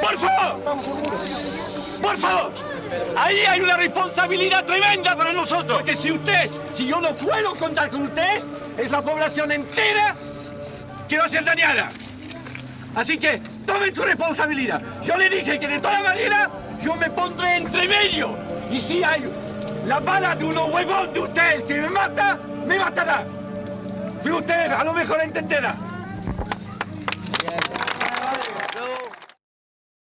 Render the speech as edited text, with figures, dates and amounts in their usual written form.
¡Por favor! ¡Por favor! Ahí hay una responsabilidad tremenda para nosotros. Porque si yo no puedo contar con ustedes, es la población entera que va a ser dañada. Así que tomen su responsabilidad. Yo le dije que de toda manera yo me pondré entre medio. Y si hay la bala de unos huevos de ustedes que me mata, me matará. Pero ustedes a lo mejor entenderán.